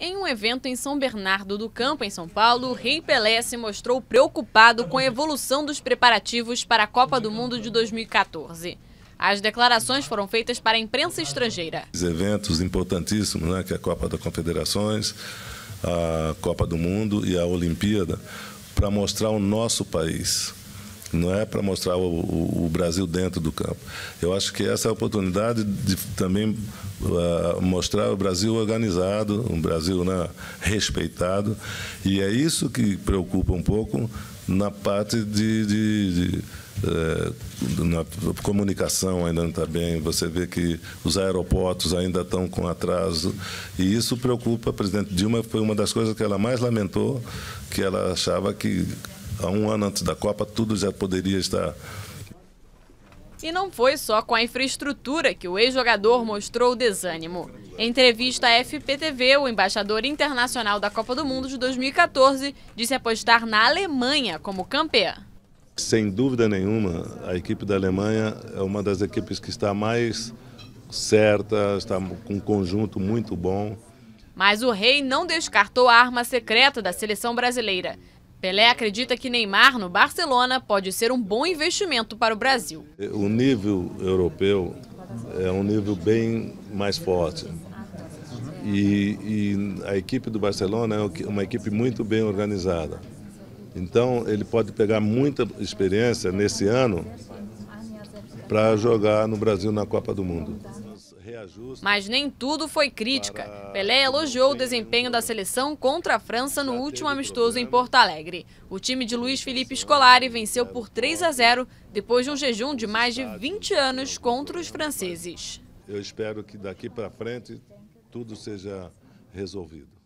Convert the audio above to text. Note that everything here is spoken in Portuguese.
Em um evento em São Bernardo do Campo, em São Paulo, o Rei Pelé se mostrou preocupado com a evolução dos preparativos para a Copa do Mundo de 2014. As declarações foram feitas para a imprensa estrangeira. Os eventos importantíssimos, né, que é a Copa das Confederações, a Copa do Mundo e a Olimpíada, para mostrar o nosso país. Não é para mostrar o Brasil dentro do campo. Eu acho que essa é a oportunidade de também mostrar o Brasil organizado, um Brasil, né, respeitado. E é isso que preocupa um pouco na parte na comunicação ainda não está bem, você vê que os aeroportos ainda estão com atraso e isso preocupa. A presidente Dilma foi uma das coisas que ela mais lamentou, que ela achava que há um ano antes da Copa tudo já poderia estar. E não foi só com a infraestrutura que o ex-jogador mostrou desânimo. Em entrevista à FPTV, o embaixador internacional da Copa do Mundo de 2014 disse apostar na Alemanha como campeã. Sem dúvida nenhuma, a equipe da Alemanha é uma das equipes que está mais certa, está com um conjunto muito bom. Mas o Rei não descartou a arma secreta da seleção brasileira. Pelé acredita que Neymar, no Barcelona, pode ser um bom investimento para o Brasil. O nível europeu é um nível bem mais forte. E a equipe do Barcelona é uma equipe muito bem organizada. Então, ele pode pegar muita experiência nesse ano para jogar no Brasil na Copa do Mundo. Mas nem tudo foi crítica. Pelé elogiou o desempenho da seleção contra a França no último amistoso em Porto Alegre. O time de Luiz Felipe Scolari venceu por 3-0 depois de um jejum de mais de 20 anos contra os franceses. Eu espero que daqui para frente tudo seja resolvido.